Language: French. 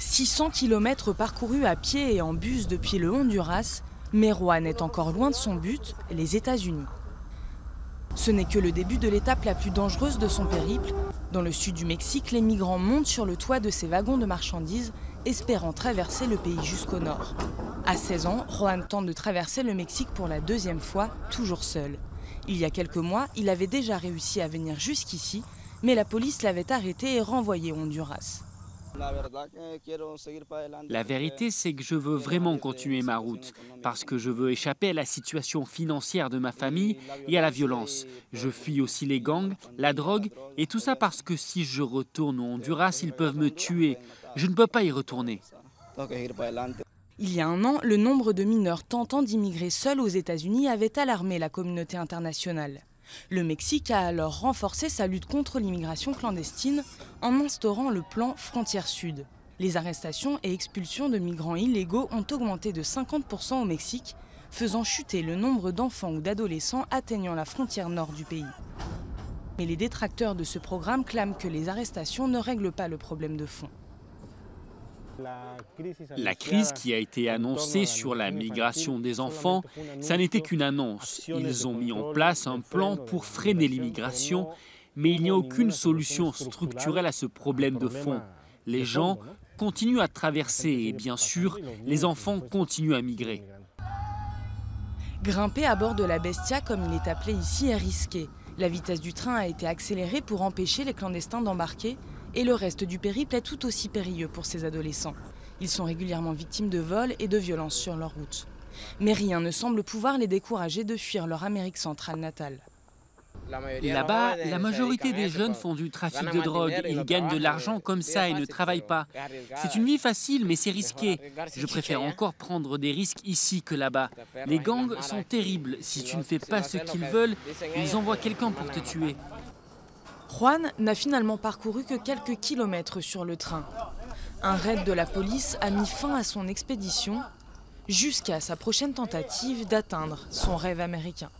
600 km parcourus à pied et en bus depuis le Honduras, mais Juan est encore loin de son but, les États-Unis. Ce n'est que le début de l'étape la plus dangereuse de son périple. Dans le sud du Mexique, les migrants montent sur le toit de ces wagons de marchandises, espérant traverser le pays jusqu'au nord. À 16 ans, Juan tente de traverser le Mexique pour la deuxième fois, toujours seul. Il y a quelques mois, il avait déjà réussi à venir jusqu'ici, mais la police l'avait arrêté et renvoyé au Honduras. La vérité, c'est que je veux vraiment continuer ma route, parce que je veux échapper à la situation financière de ma famille et à la violence. Je fuis aussi les gangs, la drogue, et tout ça parce que si je retourne au Honduras, ils peuvent me tuer. Je ne peux pas y retourner. Il y a un an, le nombre de mineurs tentant d'immigrer seuls aux États-Unis avait alarmé la communauté internationale. Le Mexique a alors renforcé sa lutte contre l'immigration clandestine en instaurant le plan Frontières Sud. Les arrestations et expulsions de migrants illégaux ont augmenté de 50% au Mexique, faisant chuter le nombre d'enfants ou d'adolescents atteignant la frontière nord du pays. Mais les détracteurs de ce programme clament que les arrestations ne règlent pas le problème de fond. La crise qui a été annoncée sur la migration des enfants, ça n'était qu'une annonce. Ils ont mis en place un plan pour freiner l'immigration, mais il n'y a aucune solution structurelle à ce problème de fond. Les gens continuent à traverser et bien sûr, les enfants continuent à migrer. Grimper à bord de la Bestia, comme il est appelé ici, est risqué. La vitesse du train a été accélérée pour empêcher les clandestins d'embarquer. Et le reste du périple est tout aussi périlleux pour ces adolescents. Ils sont régulièrement victimes de vols et de violences sur leur route. Mais rien ne semble pouvoir les décourager de fuir leur Amérique centrale natale. Là-bas, la majorité des jeunes font du trafic de drogue. Ils gagnent de l'argent comme ça et ne travaillent pas. C'est une vie facile, mais c'est risqué. Je préfère encore prendre des risques ici que là-bas. Les gangs sont terribles. Si tu ne fais pas ce qu'ils veulent, ils envoient quelqu'un pour te tuer. Juan n'a finalement parcouru que quelques kilomètres sur le train. Un raid de la police a mis fin à son expédition jusqu'à sa prochaine tentative d'atteindre son rêve américain.